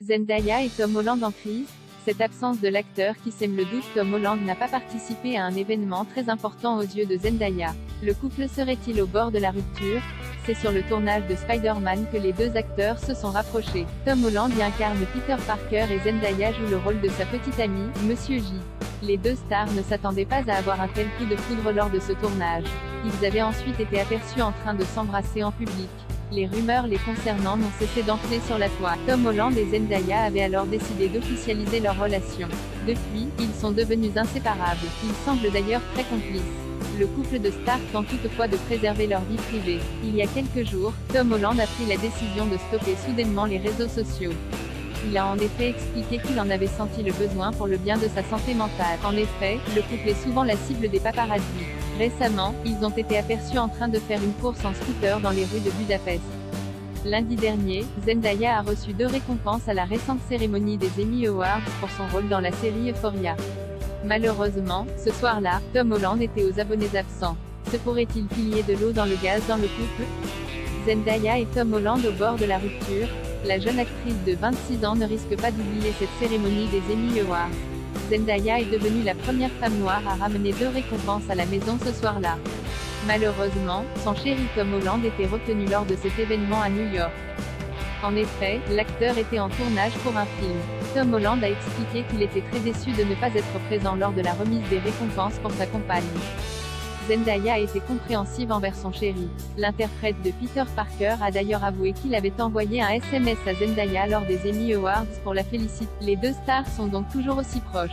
Zendaya et Tom Holland en crise. Cette absence de l'acteur qui sème le doute. Tom Holland n'a pas participé à un événement très important aux yeux de Zendaya. Le couple serait-il au bord de la rupture? C'est sur le tournage de Spider-Man que les deux acteurs se sont rapprochés. Tom Holland y incarne Peter Parker et Zendaya joue le rôle de sa petite amie, Monsieur J. Les deux stars ne s'attendaient pas à avoir un tel coup de foudre lors de ce tournage. Ils avaient ensuite été aperçus en train de s'embrasser en public. Les rumeurs les concernant n'ont cessé d'enfler sur la toile. Tom Holland et Zendaya avaient alors décidé d'officialiser leur relation. Depuis, ils sont devenus inséparables. Ils semblent d'ailleurs très complices. Le couple de stars tente toutefois de préserver leur vie privée. Il y a quelques jours, Tom Holland a pris la décision de stopper soudainement les réseaux sociaux. Il a en effet expliqué qu'il en avait senti le besoin pour le bien de sa santé mentale. En effet, le couple est souvent la cible des paparazzis. Récemment, ils ont été aperçus en train de faire une course en scooter dans les rues de Budapest. Lundi dernier, Zendaya a reçu 2 récompenses à la récente cérémonie des Emmy Awards pour son rôle dans la série Euphoria. Malheureusement, ce soir-là, Tom Holland était aux abonnés absents. Se pourrait-il qu'il y ait de l'eau dans le gaz dans le couple? Zendaya et Tom Holland au bord de la rupture? La jeune actrice de 26 ans ne risque pas d'oublier cette cérémonie des Emmy Awards. Zendaya est devenue la première femme noire à ramener 2 récompenses à la maison ce soir-là. Malheureusement, son chéri Tom Holland était retenu lors de cet événement à New York. En effet, l'acteur était en tournage pour un film. Tom Holland a expliqué qu'il était très déçu de ne pas être présent lors de la remise des récompenses pour sa compagne. Zendaya a été compréhensive envers son chéri. L'interprète de Peter Parker a d'ailleurs avoué qu'il avait envoyé un SMS à Zendaya lors des Emmy Awards pour la féliciter. Les deux stars sont donc toujours aussi proches.